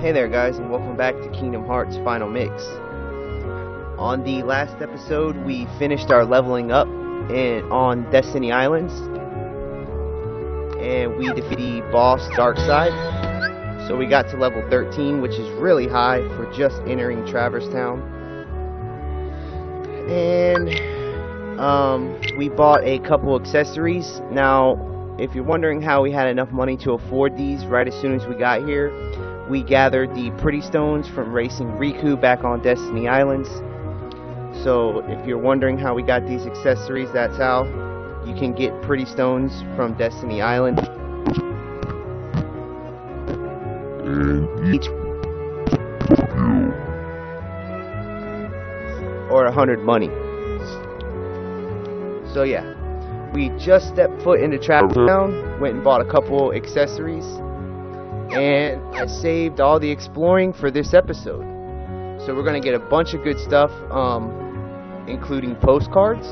Hey there guys, and welcome back to Kingdom Hearts Final Mix. On the last episode we finished our leveling up on Destiny Islands, and we defeated the boss Darkside. So we got to level 13, which is really high for just entering Traverse Town. And we bought a couple accessories. Now if you're wondering how we had enough money to afford these, right as soon as we got here, we gathered the pretty stones from racing Riku back on Destiny Islands. So if you're wondering how we got these accessories, that's how. You can get pretty stones from Destiny Islands. Or 100 money. So yeah. We just stepped foot into Traverse Town, went and bought a couple accessories, and I saved all the exploring for this episode. So we're going to get a bunch of good stuff, including postcards.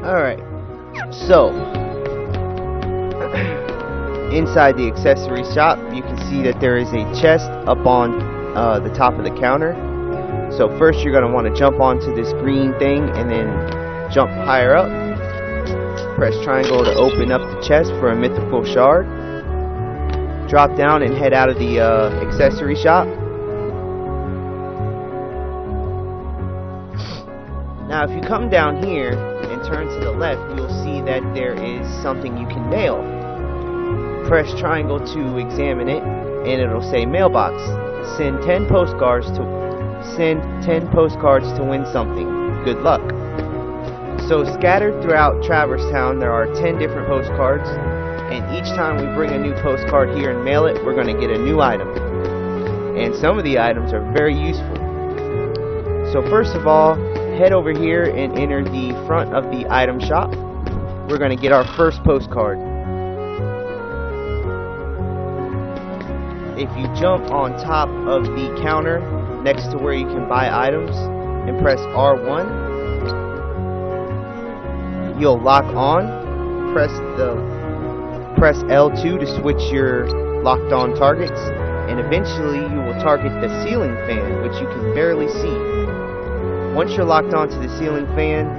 Alright, so inside the accessory shop you can see that there is a chest up on the top of the counter. So first you're going to want to jump onto this green thing and then jump higher up. Press triangle to open up the chest for a mythical shard. Drop down and head out of the accessory shop. Now if you come down here and turn to the left, you'll see that there is something you can mail. Press triangle to examine it, and it'll say mailbox. Send 10 postcards to win something. Good luck. So scattered throughout Traverse Town there are 10 different postcards, and each time we bring a new postcard here and mail it, we're going to get a new item. And some of the items are very useful. So first of all, head over here and enter the front of the item shop. We're going to get our first postcard. If you jump on top of the counter next to where you can buy items and press R1, you'll lock on. Press L2 to switch your locked on targets, and eventually you will target the ceiling fan, which you can barely see. Once you're locked onto the ceiling fan,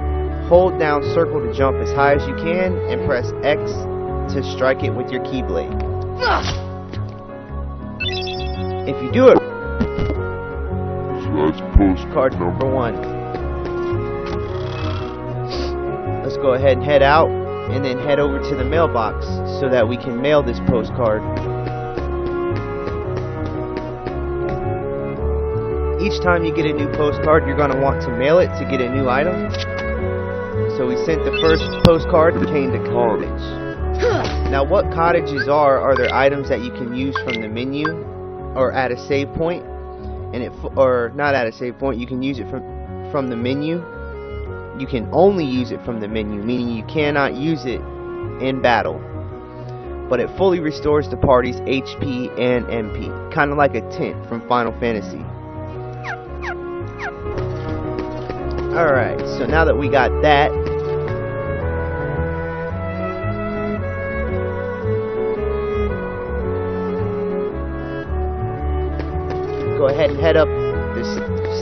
hold down circle to jump as high as you can, and press X to strike it with your Keyblade. If you do it, so that's postcard number 1. Let's go ahead and head out, and then head over to the mailbox so that we can mail this postcard. Each time you get a new postcard, you're going to want to mail it to get a new item. So we sent the first postcard to Cain Cottage. Now what cottages are there items that you can use from the menu, or at a save point, and you can use it from the menu. You can only use it from the menu, meaning you cannot use it in battle. But it fully restores the party's HP and MP, kind of like a tent from Final Fantasy. Alright, so now that we got that, go ahead and head up the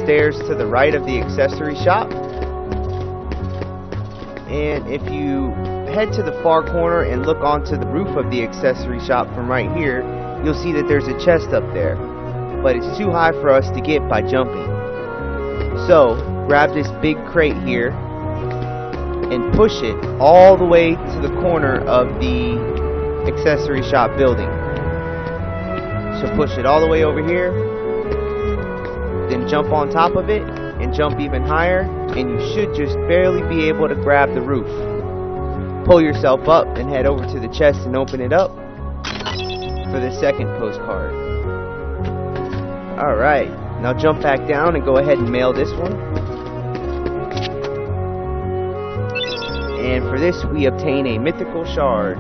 stairs to the right of the accessory shop. And if you head to the far corner and look onto the roof of the accessory shop from right here, you'll see that there's a chest up there. But it's too high for us to get by jumping. So grab this big crate here and push it all the way to the corner of the accessory shop building. So push it all the way over here, then jump on top of it and jump even higher, and you should just barely be able to grab the roof. pull yourself up and head over to the chest and open it up for the second postcard. Alright, now jump back down and go ahead and mail this one. And for this we obtain a mythical shard.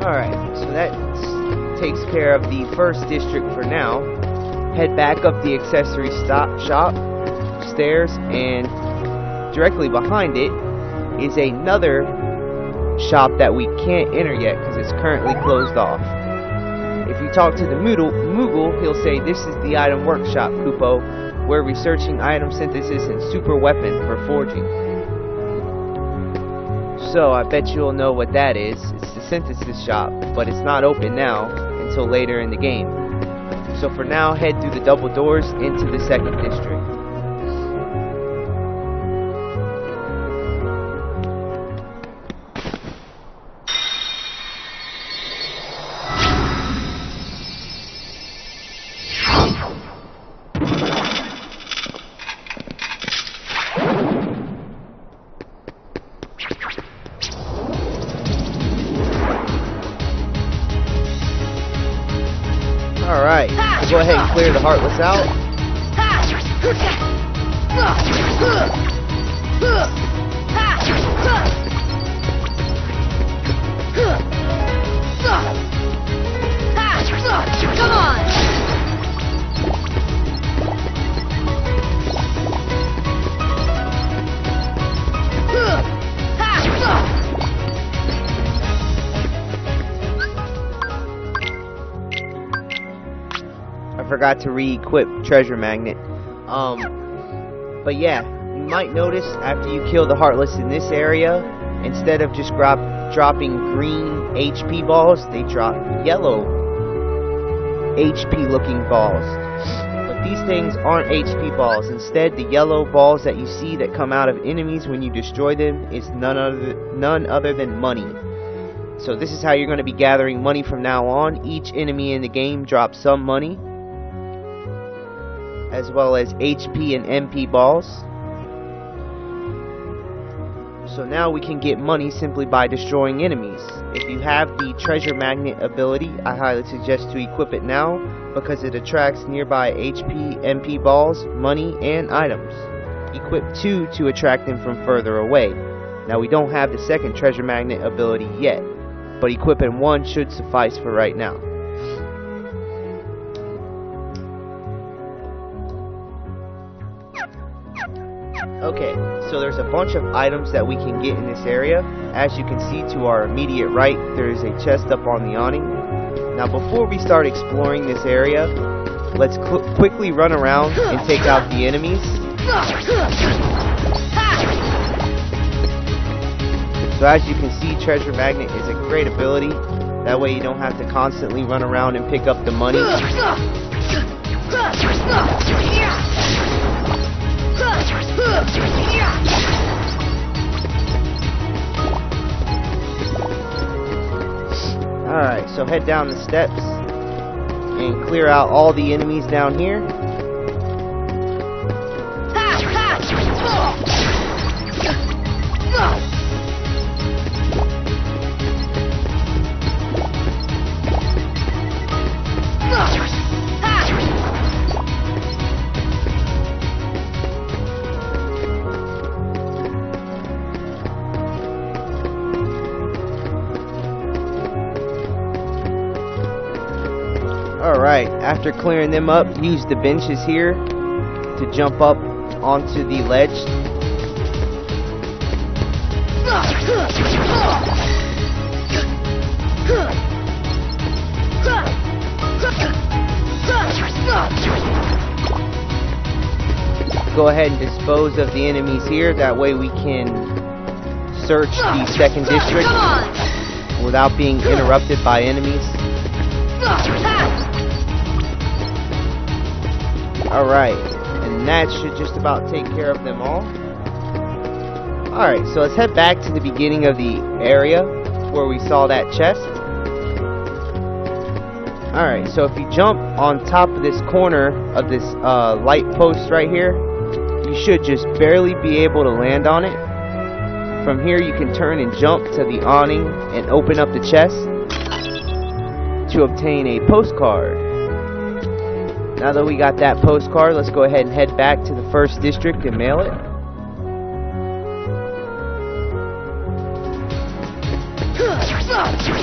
Alright, so that takes care of the first district for now. Head back up the accessory shop stairs, and directly behind it is another shop that we can't enter yet because it's currently closed off. If you talk to the Moogle, he'll say, "This is the item workshop, Koopo. We're researching item synthesis and super weapon for forging." So, I bet you'll know what that is. It's the synthesis shop, but it's not open now until later in the game. So for now, head through the double doors into the second district. Alright, go ahead and clear the Heartless out. Come on! Forgot to re-equip Treasure Magnet. But yeah, you might notice after you kill the Heartless in this area, instead of just dropping green HP balls, they drop yellow HP looking balls. But these things aren't HP balls. Instead, the yellow balls that you see that come out of enemies when you destroy them is none other than money. So this is how you're going to be gathering money from now on. Each enemy in the game drops some money, as well as HP and MP balls. So now we can get money simply by destroying enemies. If you have the Treasure Magnet ability, I highly suggest to equip it now, because it attracts nearby HP, MP balls, money, and items. Equip 2 to attract them from further away. Now we don't have the second Treasure Magnet ability yet, but equipping 1 should suffice for right now. Okay, so there's a bunch of items that we can get in this area. As you can see to our immediate right, there is a chest up on the awning. Now before we start exploring this area, let's quickly run around and take out the enemies. So as you can see, Treasure Magnet is a great ability. That way you don't have to constantly run around and pick up the money. Alright, so head down the steps and clear out all the enemies down here. Alright, after clearing them up, use the benches here to jump up onto the ledge. Go ahead and dispose of the enemies here, that way we can search the second district without being interrupted by enemies. Alright, and that should just about take care of them all. Alright, so let's head back to the beginning of the area where we saw that chest. Alright, so if you jump on top of this corner of this light post right here, you should just barely be able to land on it. From here you can turn and jump to the awning and open up the chest to obtain a postcard. Now that we got that postcard, let's go ahead and head back to the first district and mail it.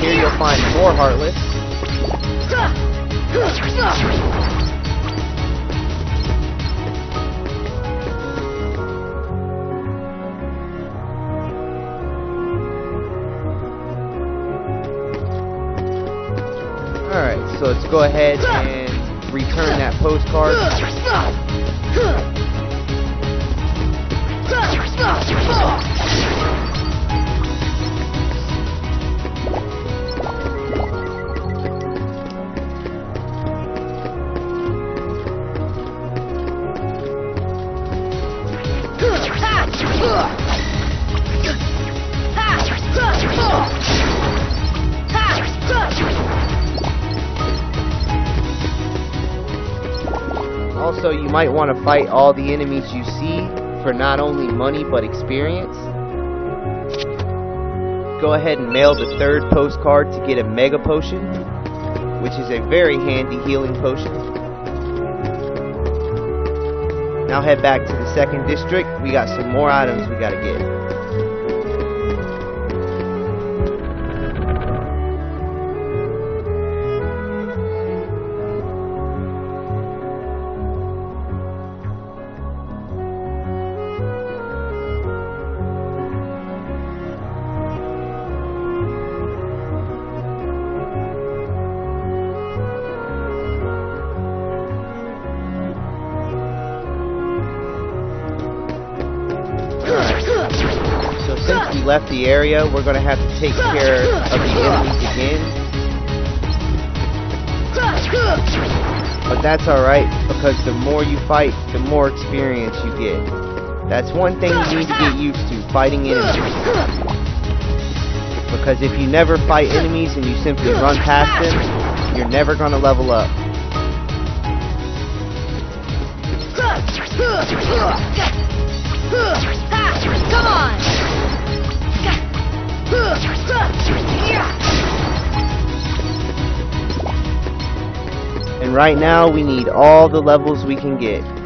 Here you'll find more Heartless. Alright, so let's go ahead and return that postcard. Also, you might want to fight all the enemies you see for not only money but experience. Go ahead and mail the third postcard to get a mega potion, which is a very handy healing potion. Now head back to the second district. We got some more items we gotta get. Since we left the area, we're going to have to take care of the enemies again. But that's alright, because the more you fight, the more experience you get. That's one thing you need to get used to, fighting enemies. Because if you never fight enemies and you simply run past them, you're never going to level up. Come on! And right now we need all the levels we can get. Come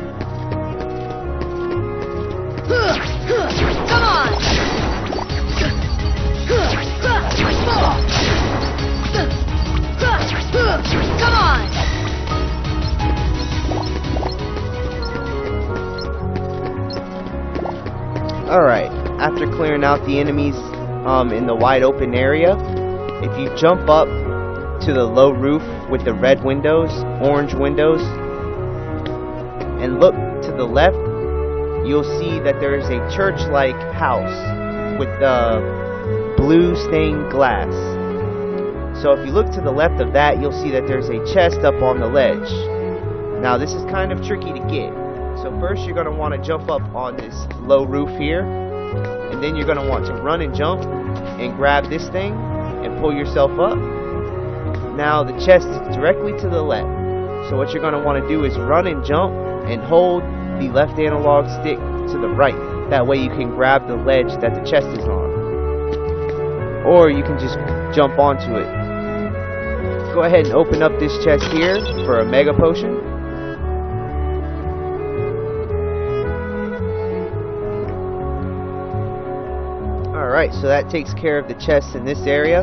on. Come on. All right, after clearing out the enemies in the wide open area, if you jump up to the low roof with the red windows, orange windows, and look to the left, you'll see that there is a church-like house with the blue stained glass. So if you look to the left of that, you'll see that there's a chest up on the ledge. Now this is kind of tricky to get. So first you're going to want to jump up on this low roof here, and then you're going to want to run and jump and grab this thing and pull yourself up. Now the chest is directly to the left, so what you're going to want to do is run and jump and hold the left analog stick to the right. That way you can grab the ledge that the chest is on, or you can just jump onto it. Go ahead and open up this chest here for a mega potion. Alright, so that takes care of the chests in this area.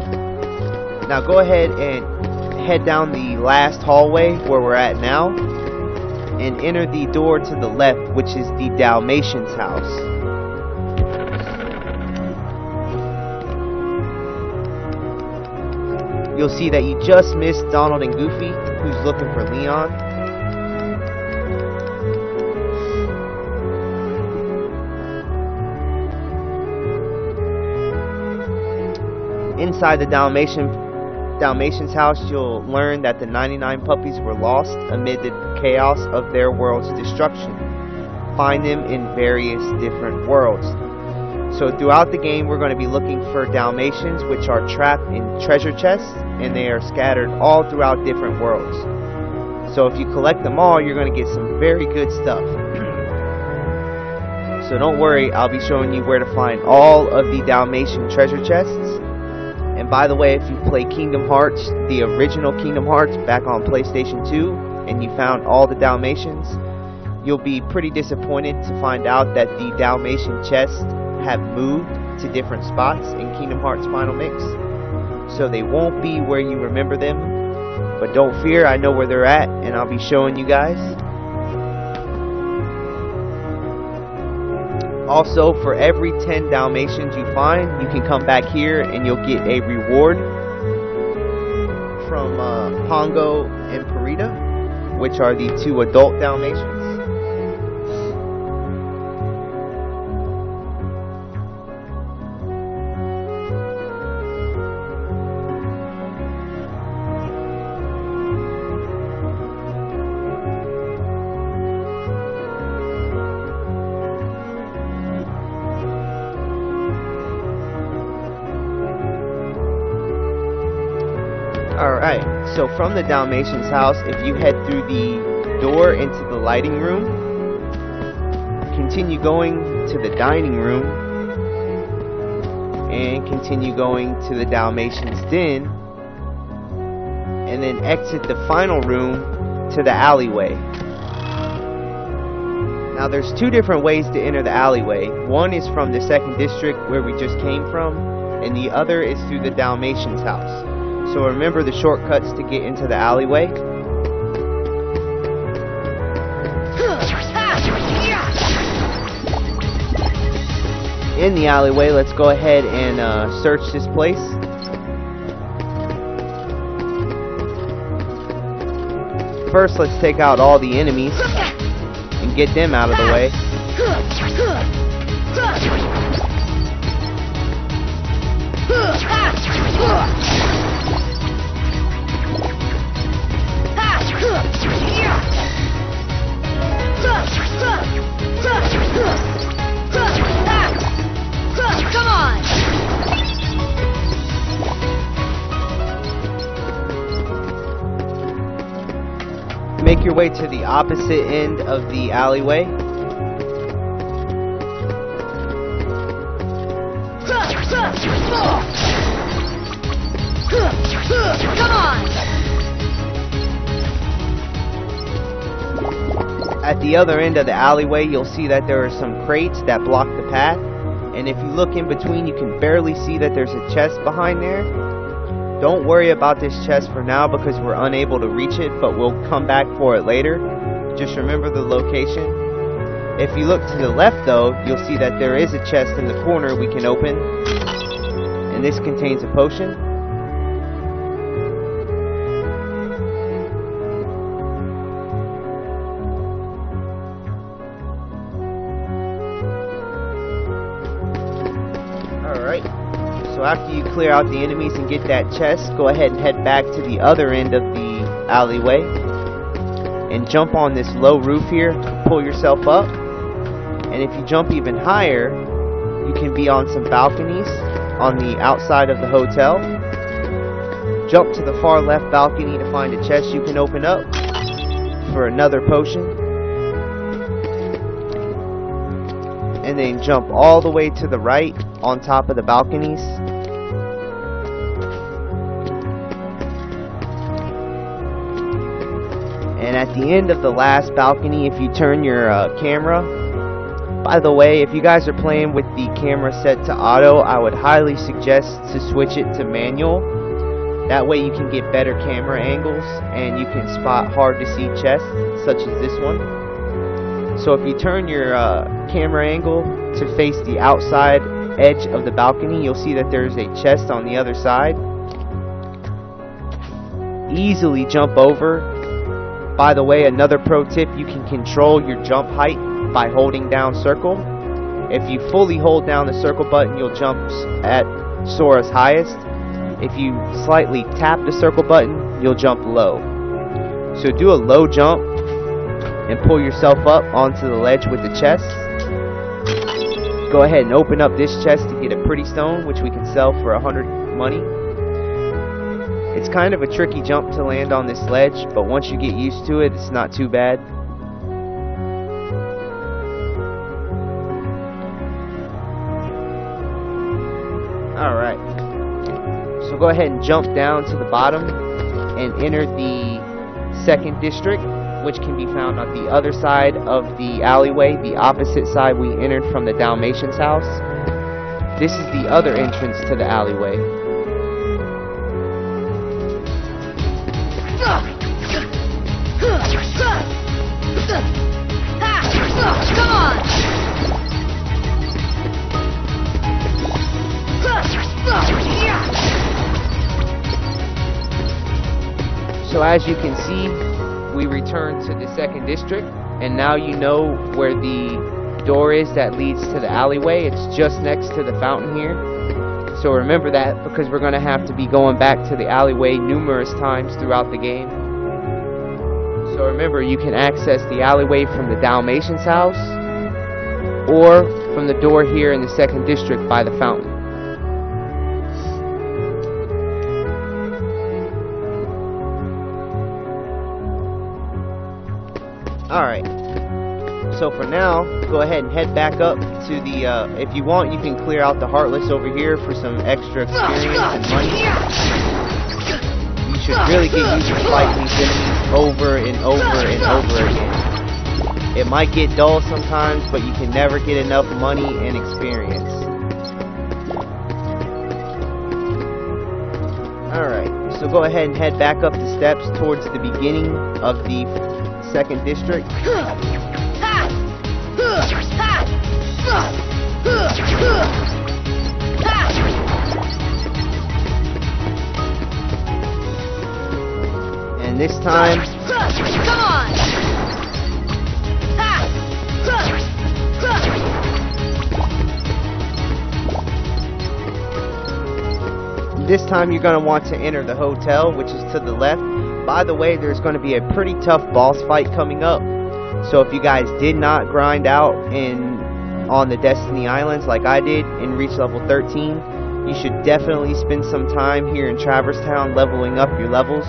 Now go ahead and head down the last hallway where we're at now, and enter the door to the left, which is the Dalmatian's house. You'll see that you just missed Donald and Goofy, who's looking for Leon. Inside the Dalmatian Dalmatian's house, you'll learn that the 99 puppies were lost amid the chaos of their world's destruction. Find them in various different worlds. So throughout the game, we're going to be looking for Dalmatians, which are trapped in treasure chests, and they are scattered all throughout different worlds. So if you collect them all, you're going to get some very good stuff. So don't worry, I'll be showing you where to find all of the Dalmatian treasure chests. And by the way, if you play Kingdom Hearts, the original Kingdom Hearts back on PlayStation 2, and you found all the Dalmatians, you'll be pretty disappointed to find out that the Dalmatian chests have moved to different spots in Kingdom Hearts Final Mix, so they won't be where you remember them. But don't fear, I know where they're at, and I'll be showing you guys. Also, for every 10 Dalmatians you find, you can come back here and you'll get a reward from Pongo and Perdita, which are the two adult Dalmatians. Alright, so from the Dalmatian's house, if you head through the door into the lighting room, continue going to the dining room, and continue going to the Dalmatian's den, and then exit the final room to the alleyway. Now there's two different ways to enter the alleyway. One is from the second district where we just came from, and the other is through the Dalmatian's house. So remember the shortcuts to get into the alleyway. In the alleyway, let's go ahead and search this place. First, let's take out all the enemies and get them out of the way. Come on. Make your way to the opposite end of the alleyway. Come on. At the other end of the alleyway, you'll see that there are some crates that block the path, and if you look in between, you can barely see that there's a chest behind there. Don't worry about this chest for now because we're unable to reach it, but we'll come back for it later. Just remember the location. If you look to the left though, you'll see that there is a chest in the corner we can open, and this contains a potion. So after you clear out the enemies and get that chest, go ahead and head back to the other end of the alleyway and jump on this low roof here, pull yourself up, and if you jump even higher, you can be on some balconies on the outside of the hotel. Jump to the far left balcony to find a chest you can open up for another potion, and then jump all the way to the right on top of the balconies. And at the end of the last balcony, if you turn your camera, by the way, if you guys are playing with the camera set to auto, I would highly suggest to switch it to manual. That way you can get better camera angles and you can spot hard to see chests such as this one. So if you turn your camera angle to face the outside edge of the balcony, you'll see that there's a chest on the other side. Easily jump over. By the way, another pro tip, you can control your jump height by holding down circle. If you fully hold down the circle button, you'll jump at Sora's highest. if you slightly tap the circle button, you'll jump low. So do a low jump and pull yourself up onto the ledge with the chest. Go ahead and open up this chest to get a pretty stone, which we can sell for 100 money. It's kind of a tricky jump to land on this ledge, but once you get used to it, it's not too bad. Alright, so go ahead and jump down to the bottom and enter the second district, which can be found on the other side of the alleyway, the opposite side we entered from the Dalmatian's house. This is the other entrance to the alleyway. So as you can see, we return to the second district, and now you know where the door is that leads to the alleyway. It's just next to the fountain here. So remember that, because we're going to have to be going back to the alleyway numerous times throughout the game. So remember, you can access the alleyway from the Dalmatian's house or from the door here in the second district by the fountain. Alright, so for now, go ahead and head back up to the, if you want, you can clear out the Heartless over here for some extra experience and money. You should really get used to fighting these enemies over and over and over again. It might get dull sometimes, but you can never get enough money and experience. Alright, so go ahead and head back up the steps towards the beginning of the second district. And this time, come on. This time you're going to want to enter the hotel, which is to the left. By the way, there's going to be a pretty tough boss fight coming up. So if you guys did not grind out on the Destiny Islands like I did and reach level 13, you should definitely spend some time here in Traverse Town leveling up your levels.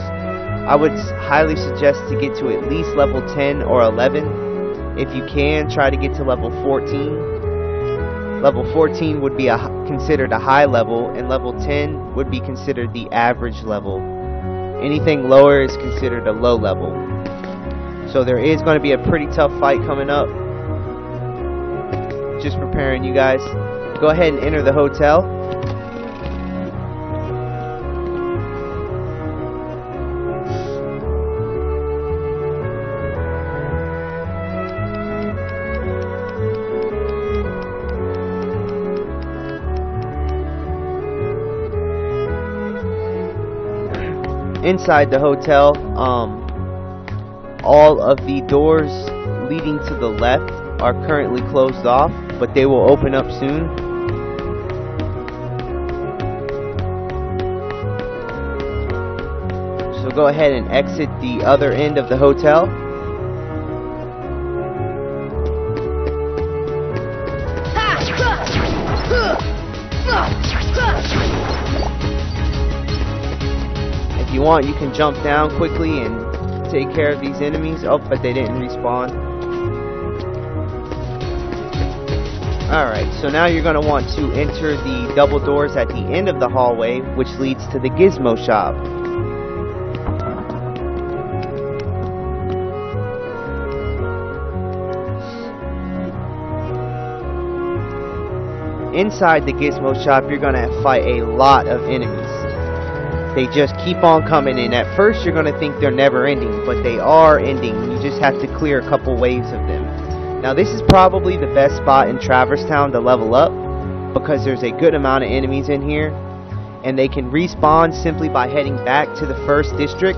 I would highly suggest to get to at least level 10 or 11. If you can, try to get to level 14. Level 14 would be considered a high level, and level 10 would be considered the average level. Anything lower is considered a low level. So there is going to be a pretty tough fight coming up. Just preparing you guys. Go ahead and enter the hotel. Inside the hotel, all of the doors leading to the left are currently closed off, but they will open up soon. So go ahead and exit the other end of the hotel. If you want, you can jump down quickly and take care of these enemies. Oh, but they didn't respawn. Alright, so now you're going to want to enter the double doors at the end of the hallway, which leads to the Gizmo Shop. Inside the Gizmo Shop, you're going to fight a lot of enemies. They just keep on coming in. At first you're going to think they're never ending, but they are ending. You just have to clear a couple waves of them. Now this is probably the best spot in Traverse Town to level up, because there's a good amount of enemies in here, and they can respawn simply by heading back to the first district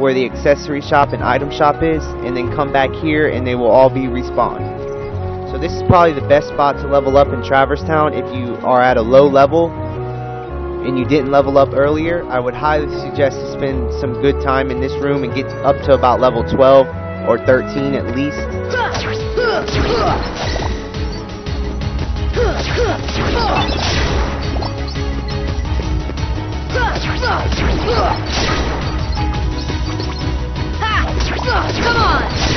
where the accessory shop and item shop is, and then come back here and they will all be respawned. So this is probably the best spot to level up in Traverse Town if you are at a low level. and you didn't level up earlier, I would highly suggest to spend some good time in this room and get up to about level 12 or 13 at least. Come on! Come on! Come on!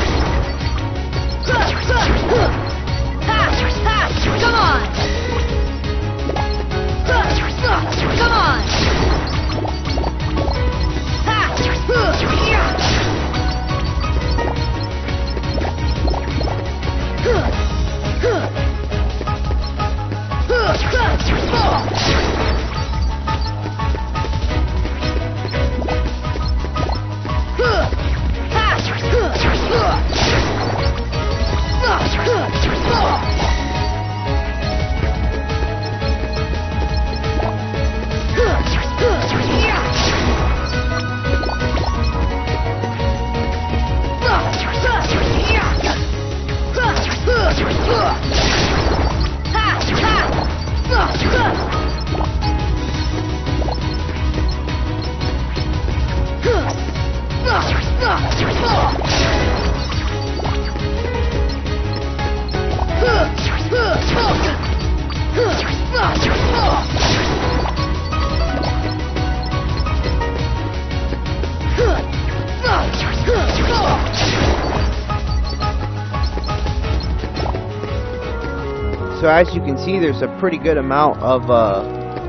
So as you can see, there's a pretty good amount of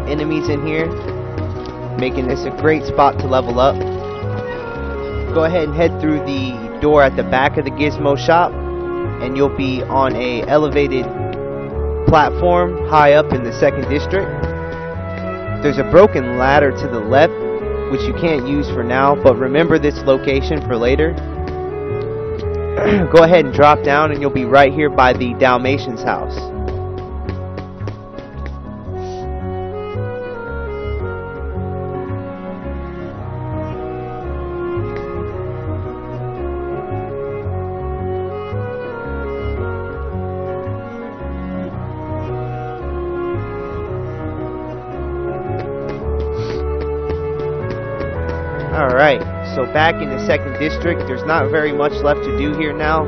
enemies in here, making this a great spot to level up. Go ahead and head through the door at the back of the Gizmo Shop, and you'll be on a elevated platform high up in the 2nd district. There's a broken ladder to the left, which you can't use for now, but remember this location for later. Go ahead and drop down, and you'll be right here by the Dalmatian's house. Alright, so back in the 2nd district, there's not very much left to do here now,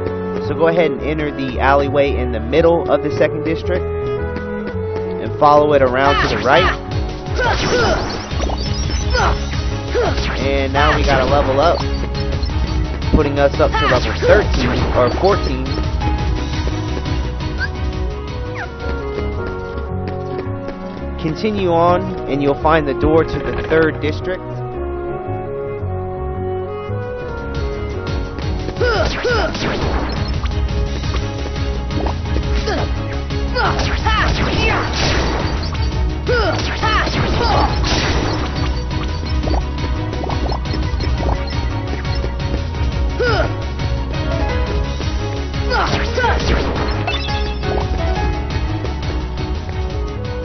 so go ahead and enter the alleyway in the middle of the 2nd district, and follow it around to the right, and now we gotta level up, putting us up to level 13, or 14, continue on, and you'll find the door to the 3rd district.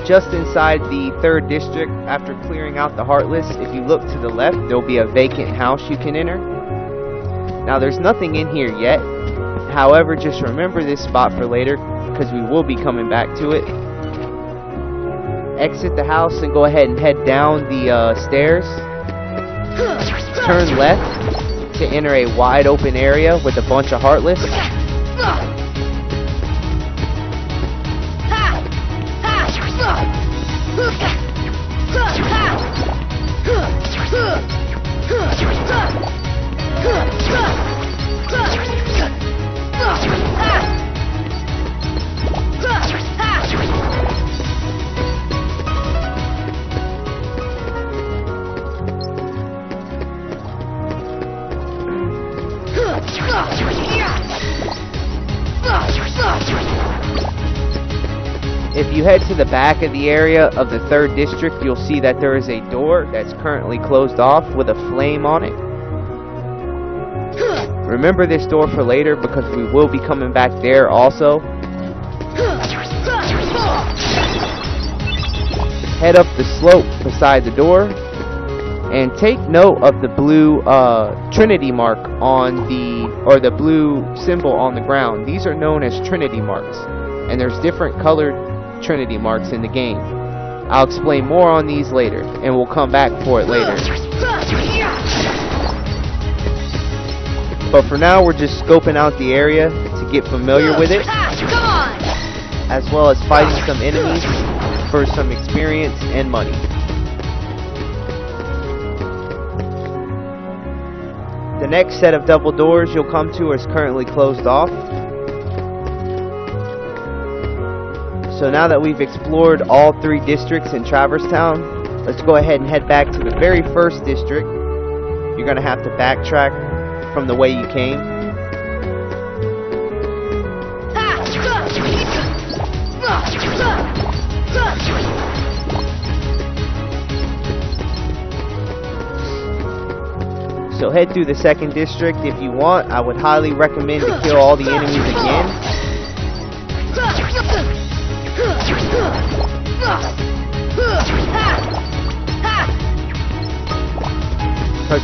Just inside the 3rd district, after clearing out the Heartless, if you look to the left, there'll be a vacant house you can enter. Now there's nothing in here yet, however just remember this spot for later, because we will be coming back to it. Exit the house and go ahead and head down the stairs. Turn left to enter a wide open area with a bunch of Heartless. If you head to the back of the area of the 3rd district, you'll see that there is a door that's currently closed off with a flame on it. Remember this door for later because we will be coming back there also. Head up the slope beside the door and take note of the blue Trinity mark on the blue symbol on the ground. These are known as Trinity marks, and there's different colored Trinity marks in the game. I'll explain more on these later, and we'll come back for it later. But for now, we're just scoping out the area to get familiar with it, as well as fighting some enemies for some experience and money. The next set of double doors you'll come to is currently closed off. So now that we've explored all three districts in Traverse Town, let's go ahead and head back to the very first district. You're going to have to backtrack from the way you came. So head through the second district if you want. I would highly recommend to kill all the enemies again, because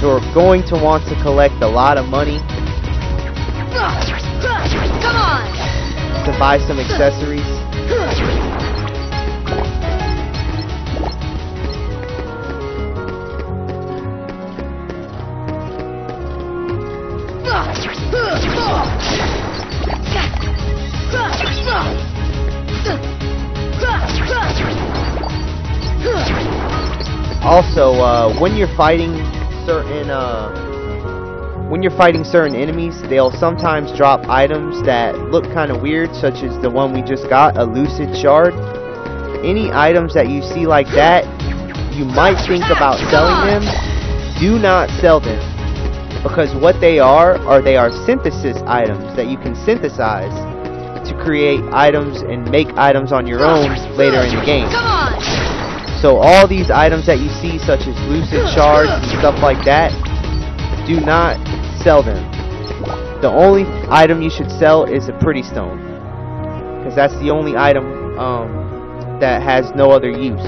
we're going to want to collect a lot of money to buy some accessories. Also, when you're fighting certain enemies, they'll sometimes drop items that look kind of weird, such as the one we just got, a lucid shard. Any items that you see like that, you might think about selling them. Do not sell them, because what they are synthesis items that you can synthesize to create items and make items on your own later in the game. So all these items that you see, such as lucid shards and stuff like that, do not sell them. The only item you should sell is a pretty stone, because that's the only item that has no other use.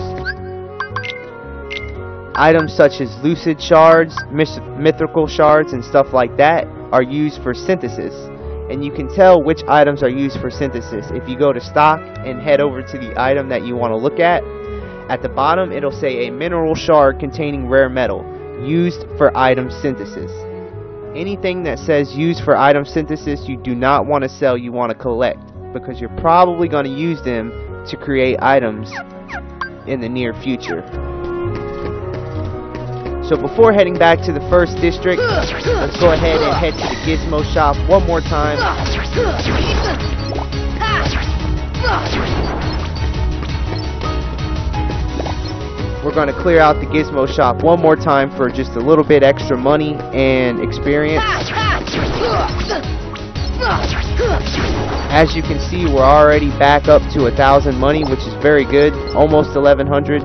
Items such as lucid shards, mythical shards, and stuff like that are used for synthesis. And you can tell which items are used for synthesis. If you go to stock and head over to the item that you want to look at the bottom it'll say a mineral shard containing rare metal, used for item synthesis. Anything that says used for item synthesis you do not want to sell, you want to collect, because you're probably going to use them to create items in the near future. So before heading back to the first district, let's go ahead and head to the Gizmo Shop one more time. We're going to clear out the Gizmo Shop one more time for just a little bit extra money and experience. As you can see, we're already back up to 1,000 money, which is very good, almost 1,100.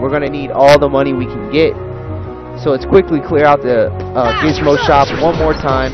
We're going to need all the money we can get. So let's quickly clear out the Gizmo Shop one more time.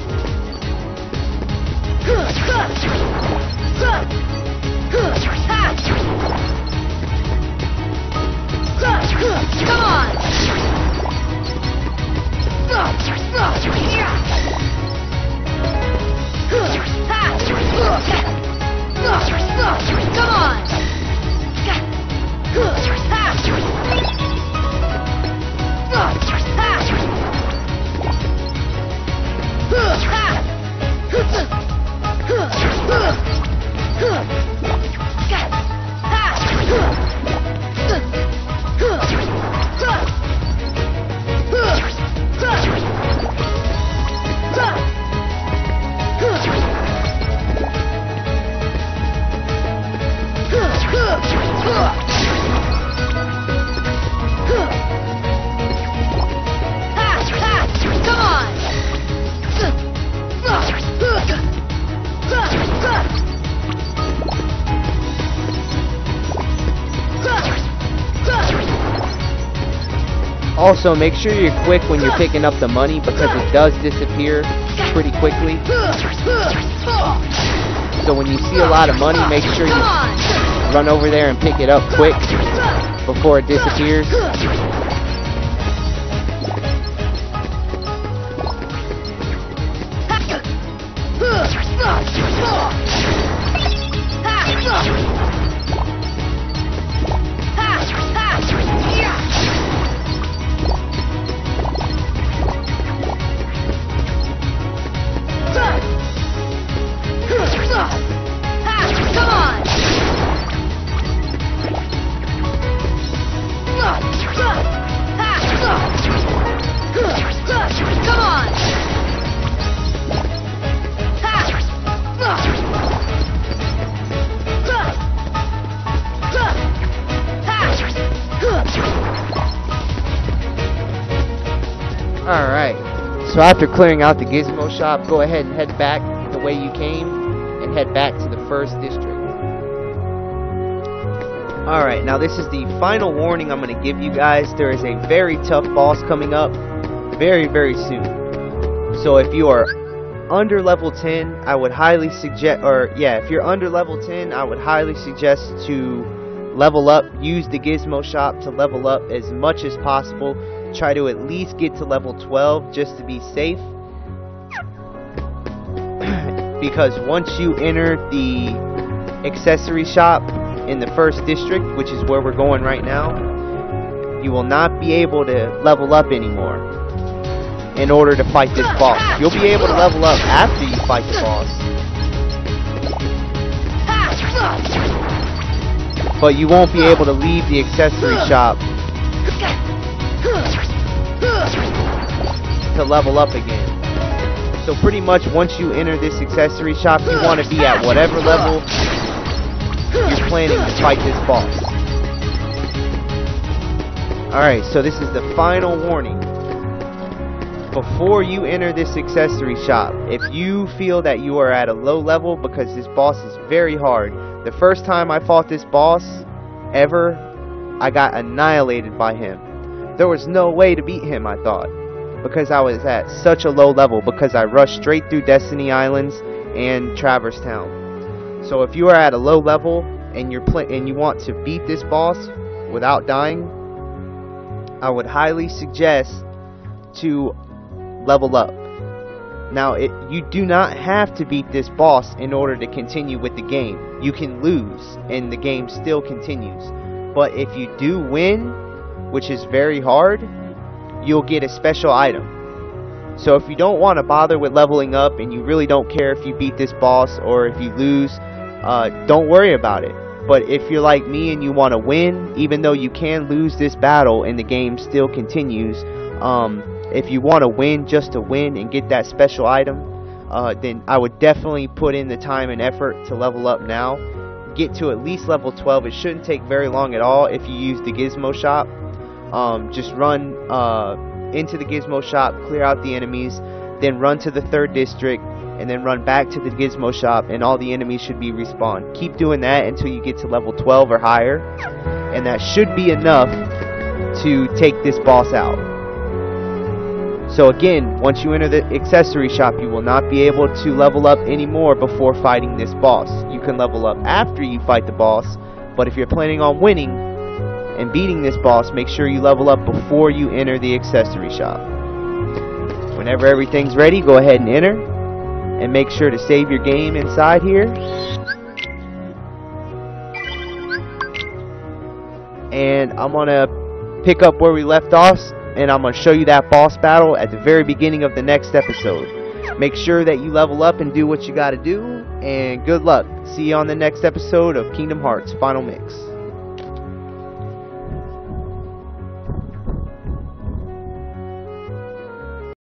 Also, make sure you're quick when you're picking up the money, because it does disappear pretty quickly. So when you see a lot of money, make sure you run over there and pick it up quick before it disappears. So after clearing out the Gizmo Shop, go ahead and head back the way you came and head back to the first district. Alright, now this is the final warning I'm going to give you guys. There is a very tough boss coming up very soon. So if you are under level 10, I would highly suggest, or yeah, if you're under level 10, I would highly suggest to level up, use the Gizmo Shop to level up as much as possible. Try to at least get to level 12 just to be safe. Because once you enter the accessory shop in the first district, which is where we're going right now, you will not be able to level up anymore in order to fight this boss. You'll be able to level up after you fight the boss, but you won't be able to leave the accessory shop to level up again. So pretty much once you enter this accessory shop, you want to be at whatever level you're planning to fight this boss. Alright, so this is the final warning. Before you enter this accessory shop, if you feel that you are at a low level, because this boss is very hard. The first time I fought this boss ever, I got annihilated by him. There was no way to beat him, I thought, because I was at such a low level, because I rushed straight through Destiny Islands and Traverse Town. So if you are at a low level and you want to beat this boss without dying, I would highly suggest to level up. Now, you do not have to beat this boss in order to continue with the game. You can lose and the game still continues. But if you do win, which is very hard, you'll get a special item. So if you don't want to bother with leveling up and you really don't care if you beat this boss or if you lose, don't worry about it. But if you're like me and you want to win, even though you can lose this battle and the game still continues, if you want to win just to win and get that special item, then I would definitely put in the time and effort to level up now. Get to at least level 12. It shouldn't take very long at all if you use the Gizmo Shop. Just run into the Gizmo Shop, clear out the enemies, then run to the third district, and then run back to the Gizmo Shop, and all the enemies should be respawned. Keep doing that until you get to level 12 or higher, and that should be enough to take this boss out. So again, once you enter the accessory shop, you will not be able to level up anymore before fighting this boss. You can level up after you fight the boss, but if you're planning on winning and beating this boss, make sure you level up before you enter the accessory shop. Whenever everything's ready, go ahead and enter, and make sure to save your game inside here, and I'm gonna pick up where we left off, and I'm gonna show you that boss battle at the very beginning of the next episode. Make sure that you level up and do what you gotta do, and good luck. See you on the next episode of Kingdom Hearts Final Mix.